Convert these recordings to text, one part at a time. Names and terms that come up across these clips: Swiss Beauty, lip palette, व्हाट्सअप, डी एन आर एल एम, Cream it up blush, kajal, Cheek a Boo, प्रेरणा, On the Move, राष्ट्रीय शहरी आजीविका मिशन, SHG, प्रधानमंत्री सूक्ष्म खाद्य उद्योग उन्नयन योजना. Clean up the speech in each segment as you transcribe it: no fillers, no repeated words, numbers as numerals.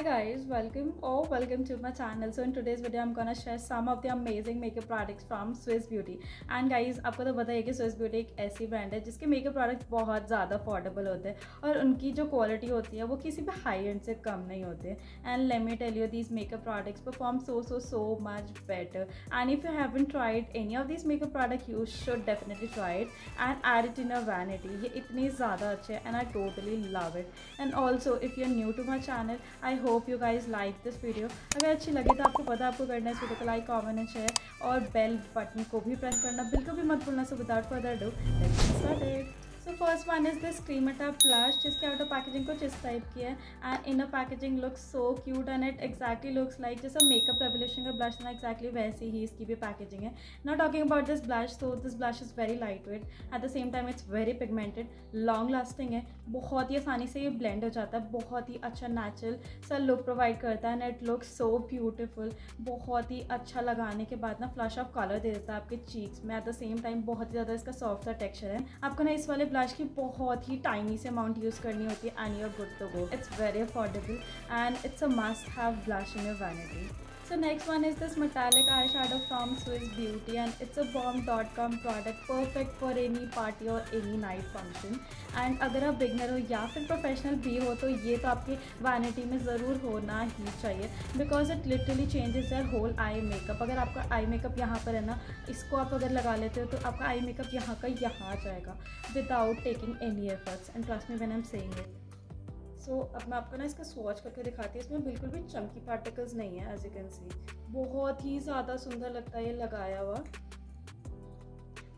Hi guys, welcome or welcome to my channel. So in today's video I'm gonna share some of the amazing makeup products from Swiss Beauty. And guys आपको तो पता है कि Swiss Beauty एक ऐसी brand है जिसके makeup products बहुत ज़्यादा अफोर्डेबल होते हैं और उनकी जो क्वालिटी होती है वो किसी भी हाई एंड से कम नहीं होते. And let me tell you, these makeup products perform so much better. And if you haven't tried any of these makeup products, you should definitely try it and add it in a vanity. ये इतने ज़्यादा अच्छे हैं and I totally love it. And also if you're new to my channel, I hope you guys like this video. अगर अच्छी लगी तो आपको पता है आपको करना है इस वीडियो को लाइक, कॉमेंट एंड शेयर और बेल बटन को भी प्रेस करना बिल्कुल भी मत भूलना. So without further do let's start it. So first one is this cream it up blush जिसके आउटर पैकेजिंग कुछ इस टाइप की है and inner packaging looks so cute and it exactly looks like जैसा मेकअप रेवोल्यूशन का blush ना exactly वैसी ही इसकी भी पैकेजिंग है. Not talking about this blush, so this blush is very light weight, at the same time it's very pigmented, long lasting है, बहुत ही आसानी से ये ब्लेंड हो जाता है, बहुत ही अच्छा नेचुरल सा लुक प्रोवाइड करता है and it looks so beautiful. बहुत ही अच्छा लगाने के बाद ना फ्लश ऑफ कलर दे देता है आपके चीक्स में, एट द सेम टाइम बहुत ही ज़्यादा इसका सॉफ्ट सा टेक्सचर है. आपको ना इस वाले ब्लश की बहुत ही टाइनी से अमाउंट यूज़ करनी होती है and you're good to go. It's very affordable and it's a must have blush in your vanity. So next one is this metallic eyeshadow from Swiss Beauty and it's a bomb.com product, perfect for any party or any night function. And अगर आप beginner हो या फिर professional भी हो तो ये तो आपके वैनिटी में ज़रूर होना ही चाहिए because it literally changes your whole eye makeup. अगर आपका आई मेकअप यहाँ पर है ना, इसको आप अगर लगा लेते हो तो आपका आई मेकअप यहाँ का यहाँ आ जाएगा without taking any efforts. And trust me when I'm saying it. सो अब मैं आपको ना इसका स्वॉच करके दिखाती हूँ. इसमें बिल्कुल भी चमकी पार्टिकल्स नहीं है, एज यू कैन सी बहुत ही ज़्यादा सुंदर लगता है ये लगाया हुआ.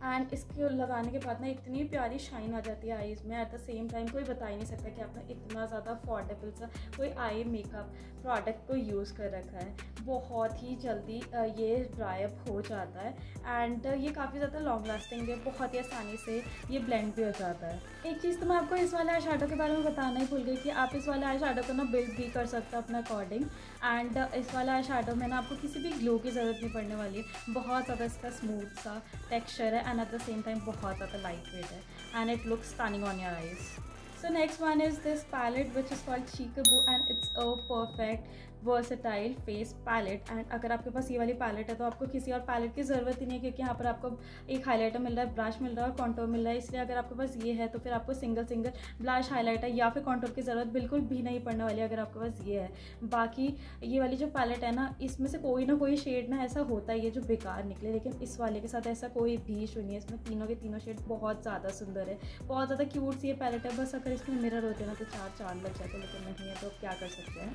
एंड इसके लगाने के बाद ना इतनी प्यारी शाइन आ जाती है आईज़ में, एट द सेम टाइम कोई बता ही नहीं सकता कि आपने इतना ज़्यादा अफोर्डेबल सा कोई आई मेकअप प्रोडक्ट को यूज़ कर रखा है. बहुत ही जल्दी ये ड्राई अप हो जाता है एंड ये काफ़ी ज़्यादा लॉन्ग लास्टिंग है, बहुत ही आसानी से ये ब्लेंड भी हो जाता है. एक चीज़ तो मैं आपको इस वाले आई शैडो के बारे में बताना ही भूल गई कि आप इस वाले आई शैडो को ना बिल्ड भी कर सकते हो अपने अकॉर्डिंग. एंड इस वाले आई शैडो में ना आपको किसी भी ग्लू की ज़रूरत नहीं पड़ने वाली है, बहुत ज़्यादा इसका स्मूथ सा टेक्स्चर है and at the same time बहुत ज़्यादा लाइट वेट है and it looks stunning on your eyes. So next one is this palette which is called Cheek a Boo and it's a perfect versatile face palette. And अगर आपके पास ये वाली palette है तो आपको किसी और palette की ज़रूरत ही नहीं है क्योंकि यहाँ पर आपको एक highlighter मिल रहा है, brush मिल रहा है और contour मिल रहा है. इसलिए अगर आपके पास ये है तो फिर आपको single blush, highlighter या फिर contour की ज़रूरत बिल्कुल भी नहीं पड़ने वाली है अगर आपके पास ये है. बाकी ये वाली जो palette है ना, इसमें से कोई ना कोई शेड ना ऐसा होता ही है जो बेकार निकले, लेकिन इस वाले के साथ ऐसा कोई भी इशू नहीं है. इसमें तीनों के तीनों शेड बहुत ज़्यादा सुंदर है, बहुत ज़्यादा क्यूट सी ये palette है. बस इसमें मिरर होते ना तो चार चांद लग जाते, लेकिन नहीं है तो क्या कर सकते हैं.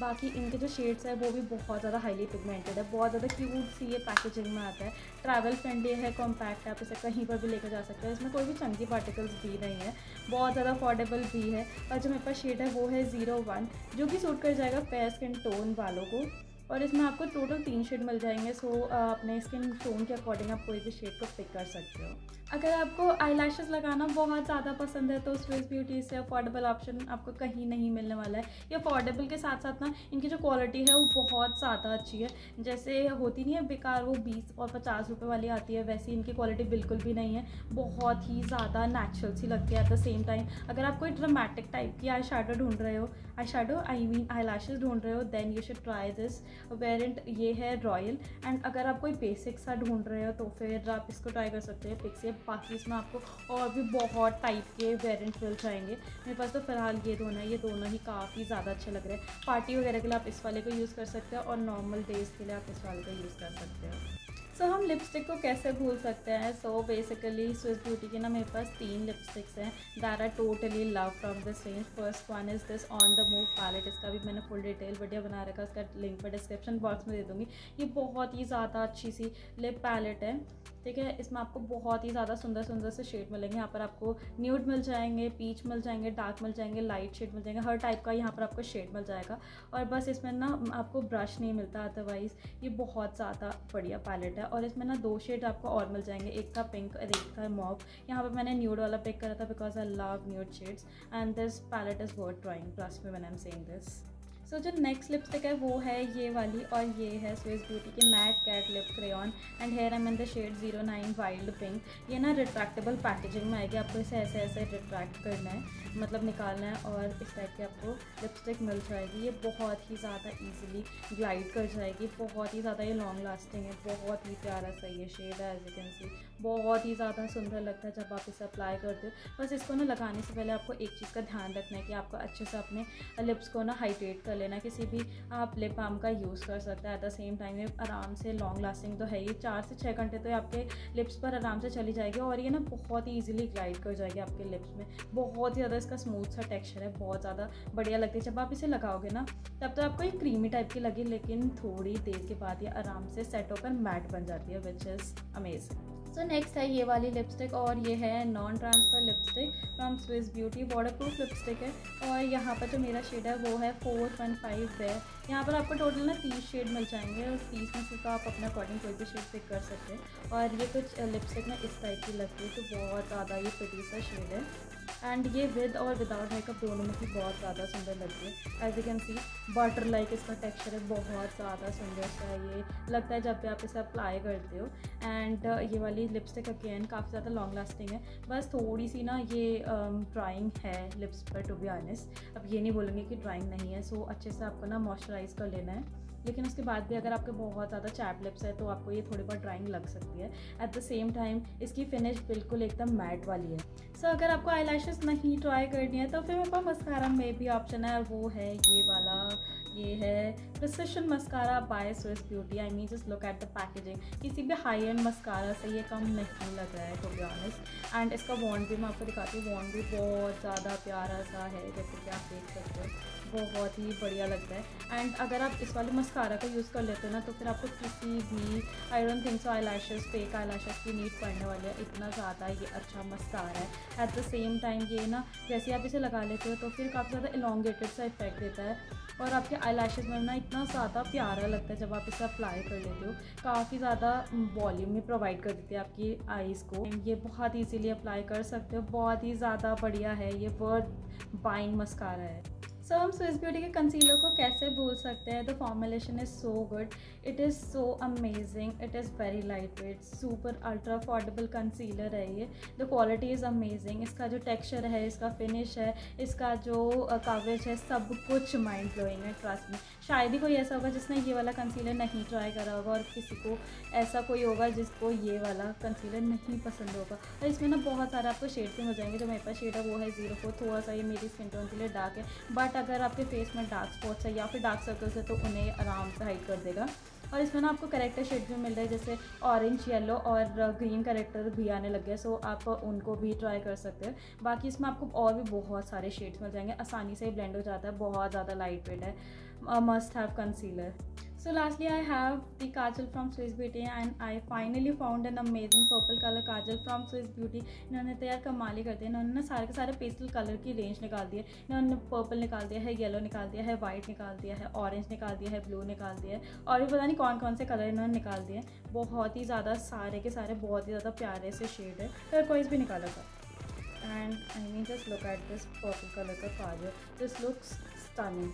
बाकी इनके जो शेड्स है वो भी बहुत ज़्यादा हाईली पिगमेंटेड है, बहुत ज़्यादा क्यूट सी ये पैकेजिंग में आता है, ट्रैवल फ्रेंडली है, कॉम्पैक्ट है, आप इसे कहीं पर भी लेकर जा सकते हैं. इसमें कोई भी चंकी पार्टिकल्स भी नहीं है, बहुत ज़्यादा अफोर्डेबल भी है. और जो मेरे पास शेड है वो है 01 जो कि सूट कर जाएगा फेयर स्किन टोन वालों को. और इसमें आपको टोटल 3 शेड मिल जाएंगे, सो अपने स्किन टोन के अकॉर्डिंग आप कोई भी शेड को पिक कर सकते हो. अगर आपको आईलैशेस लगाना बहुत ज़्यादा पसंद है तो स्विस ब्यूटी से अफोर्डेबल ऑप्शन आपको कहीं नहीं मिलने वाला है. ये अफोर्डेबल के साथ साथ ना इनकी जो क्वालिटी है वो बहुत ज़्यादा अच्छी है. जैसे होती नहीं है बेकार वो 20 और 50 रुपये वाली आती है, वैसी इनकी क्वालिटी बिल्कुल भी नहीं है, बहुत ही ज़्यादा नेचुरल सी लगती है. एट द सेम टाइम अगर आप कोई ड्रामेटिक टाइप की आई शैडो ढूंढ रहे हो, eye shadow I mean eyelashes ढूंढ रहे हो, then you should try this variant, ये है रॉयल. एंड अगर आप कोई बेसिक सा ढूंढ रहे हो तो फिर आप इसको ट्राई कर सकते हैं पिक्स. बाकी इसमें आपको और भी बहुत टाइप के वेरिएंट मिल जाएंगे. मेरे पास तो फिलहाल ये दोनों है, ये दोनों ही काफ़ी ज़्यादा अच्छे लग रहे हैं. पार्टी वगैरह के लिए आप इस वाले को यूज़ कर सकते हो और नॉर्मल डेज के लिए आप इस वाले को यूज़ कर सकते हो. सो हम लिपस्टिक को कैसे भूल सकते हैं. सो बेसिकली स्विस ब्यूटी के ना मेरे पास 3 लिपस्टिक्स हैं that are totally love from this range. First one is this on the move palette, इसका भी मैंने फुल डिटेल वीडियो बना रखा है, उसका लिंक पर डिस्क्रिप्शन बॉक्स में दे दूँगी. ये बहुत ही ज़्यादा अच्छी सी लिप पैलेट है, ठीक है. इसमें आपको बहुत ही ज़्यादा सुंदर सुंदर से शेड मिलेंगे. यहाँ पर आपको न्यूड मिल जाएंगे, पीच मिल जाएंगे, डार्क मिल जाएंगे, लाइट शेड मिल जाएंगे, हर टाइप का यहाँ पर आपको शेड मिल जाएगा. और बस इसमें ना आपको ब्रश नहीं मिलता, अदरवाइज़ ये बहुत ज़्यादा बढ़िया पैलेट है. और इसमें ना 2 शेड आपको और मिल जाएंगे, एक था पिंक और एक था मॉव. यहाँ पर मैंने न्यूड वाला पिक करा था because I love nude shades and this palette is worth trying, trust me when I am saying this. So जो नेक्स्ट लिपस्टिक है वो है ये वाली और ये है स्विस ब्यूटी की matte cat lip crayon and here am in the shade 09 wild pink. ये ना रिट्रैक्टेबल पैकेजिंग में आएगी, आपको इसे ऐसे रिट्रैक्ट करना है मतलब निकालना है और इस टाइप की आपको लिपस्टिक मिल जाएगी। ये बहुत ही ज़्यादा इजीली ग्लाइड कर जाएगी, बहुत ही ज़्यादा ये लॉन्ग लास्टिंग है, बहुत ही प्यारा सा ये शेड है। एज यू कैन सी बहुत ही ज़्यादा सुंदर लगता है जब आप इसे अप्लाई करते हो। बस इसको ना लगाने से पहले आपको एक चीज़ का ध्यान रखना है कि आपको अच्छे से अपने लिप्स को ना हाइड्रेट कर लेना। किसी भी आप लिप बाम का यूज़ कर सकते हैं। एट द सेम टाइम ये आराम से लॉन्ग लास्टिंग तो है ही, 4 से 6 घंटे तो आपके लिप्स पर आराम से चली जाएगी और ये ना बहुत ही ईजिली ग्लाइड कर जाएगी आपके लिप्स में। बहुत ही ज़्यादा इसका स्मूथ सा टेक्सचर है, बहुत ज़्यादा बढ़िया लगती है। जब आप इसे लगाओगे ना तब तो आपको ये क्रीमी टाइप की लगी, लेकिन थोड़ी देर के बाद ये आराम से सेट होकर मैट बन जाती है, which is amazing. So next है ये वाली लिपस्टिक और ये है non transfer lipstick from Swiss Beauty, waterproof lipstick है। और यहाँ पर जो मेरा शेड है वो है 415 है। यहाँ पर आपको टोटल ना 30 शेड मिल जाएंगे, उस 30 में से तो आप अपने अकॉर्डिंग कोई भी शेड पिक कर सकते हैं। और ये कुछ लिपस्टिक ना इस टाइप की लगती है, तो बहुत ज़्यादा ये प्रिटी सा शेड है एंड ये विद और विदाउट मेकअप दोनों में भी बहुत ज़्यादा सुंदर लगती है। As you can see butter like इसका टेक्सचर है, बहुत ज़्यादा सुंदर सा ये लगता है जब भी आप इसे अप्लाई करते हो। एंड ये वाली लिपस्टिक अगेन काफ़ी ज़्यादा लॉन्ग लास्टिंग है। बस थोड़ी सी ना ये ड्राइंग है लिप्स पर, टू बी ऑनेस्ट। अब ये नहीं बोलेंगे कि ड्राइंग नहीं है। सो अच्छे से आपको ना मॉइस्चराइज़ कर लेना है, लेकिन उसके बाद भी अगर आपके बहुत ज़्यादा चैप लिप्स है तो आपको ये थोड़ी बहुत ड्राइंग लग सकती है। एट द सेम टाइम इसकी फिनिश बिल्कुल एकदम मैट वाली है। सो अगर आपको आई लैशेज़ नहीं ट्राई करनी है तो फिर मेरे पास मस्कारा में भी ऑप्शन है, और वो है ये वाला। ये है precision mascara by Swiss Beauty. I mean just look at the packaging, किसी भी हाई एंड मस्कारा से ये कम नहीं लग रहा है टू बी ऑनेस्ट। एंड इसका वॉन्ड भी मैं आपको दिखाती हूँ, वॉन्ड भी बहुत ज़्यादा प्यारा सा है, जैसे कि आप देख सकते हो, बहुत ही बढ़िया लगता है। एंड अगर आप इस वाले मस्कारा का यूज़ कर लेते हो ना तो फिर आपको किसी भी I don't think so eyelashes, fake eyelashes की नीड पड़ने वाली है। इतना ज़्यादा ये अच्छा मस्कारा है। एट द सेम टाइम ये ना जैसे आप इसे लगा लेते हो तो फिर काफ़ी ज़्यादा एलोंगेटेड सा इफेक्ट देता है और आपके आई लैशेज में ना इतना ज़्यादा प्यारा लगता है जब आप इसे अप्लाई कर लेते हो। काफ़ी ज़्यादा वॉल्यूम में प्रोवाइड कर देती है आपकी आईज़ को। ये बहुत ईजीली अप्लाई कर सकते हो, बहुत ही ज़्यादा बढ़िया है, ये वर्थ बाइंग मस्कारा है। सो हम स्विस ब्यूटी के कंसीलर को कैसे भूल सकते हैं। The formulation is so good, it is so amazing, it is very light weight, super ultra affordable concealer है ये। द क्वालिटी इज़ अमेजिंग, इसका जो टेक्सचर है, इसका फिनिश है, इसका जो कवरेज है, सब कुछ माइंड ब्लोइंग है। ट्रस्ट में शायद ही कोई ऐसा होगा जिसने ये वाला कंसीलर नहीं ट्राई करा होगा और किसी को ऐसा कोई होगा जिसको ये वाला कंसीलर नहीं पसंद होगा। और इसमें ना बहुत सारे आपको शेड्स मिल जाएंगे। जो मेरे पास शेड है वो है 04। थोड़ा सा ये मेरी स्किन टोन के लिए डार्क है, बट अगर आपके फेस में डार्क स्पॉट्स है या फिर डार्क सर्कल्स है तो उन्हें आराम से हाइड कर देगा। और इसमें ना आपको करेक्टर शेड भी मिल रहे हैं, जैसे ऑरेंज, येलो और ग्रीन करेक्टर भी आने लग गए, सो आप उनको भी ट्राई कर सकते हैं। बाकी इसमें आपको और भी बहुत सारे शेड्स मिल जाएंगे, आसानी से ही ब्लेंड हो जाता है, बहुत ज़्यादा लाइट वेट है, must have concealer. So lastly I have the kajal from Swiss Beauty and I finally found an amazing purple color kajal from Swiss Beauty। इन्होंने तो यार कमाल ही कर दिया, इन्होंने ना सारे के सारे पेस्टल कलर की रेंज निकाल दी है। इन्होंने पर्पल निकाल दिया है, येलो निकाल दिया है, वाइट निकाल दिया है, ऑरेंज निकाल दिया है, ब्लू निकाल दिया है और भी पता नहीं कौन कौन से कलर इन्होंने निकाल दिए हैं। बहुत ही ज़्यादा सारे के सारे बहुत ही ज़्यादा प्यारे से शेड है, टर्कोइज़ भी निकाला था। And I mean just look at this purple colour का काजल, दिस लुक्स स्टनिंग।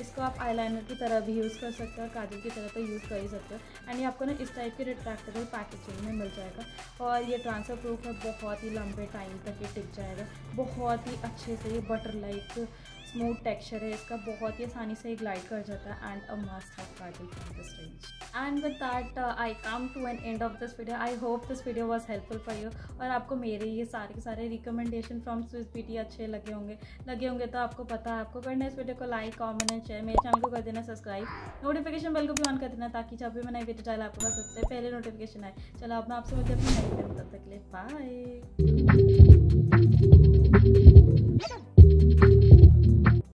इसको आप आईलाइनर की तरह भी यूज़ कर सकते हो, काजल की तरह तो यूज़ कर ही सकते हो। एंड ये आपको ना इस टाइप के रिट्रैक्टेबल पैकेजिंग में मिल जाएगा और ये ट्रांसफर प्रूफ है, बहुत ही लंबे टाइम तक ये टिक जाएगा। बहुत ही अच्छे से ये बटर लाइक स्मूथ टेक्सचर है इसका, बहुत ही आसानी से ग्लाइड कर जाता है and a must have kajal from this range. And with that I come to an end of this video. I hope this video was helpful for you और आपको मेरे ये सारे के सारे रिकमेंडेशन फ्रॉम स्विस ब्यूटी अच्छे लगे होंगे तो आपको पता है आपको करना है इस वीडियो को लाइक, कॉमेंट एंड शेयर। मेरे चैनल को कर देना सब्सक्राइब, नोटिफिकेशन बेल को भी ऑन कर देना ताकि जब भी मैं नई वीडियो डाला आपको सबसे पहले नोटिफिकेशन आए। चलो अब मैं आपसे मिलती हूँ अपनी नई वीडियो में, तब तक के लिए बाय।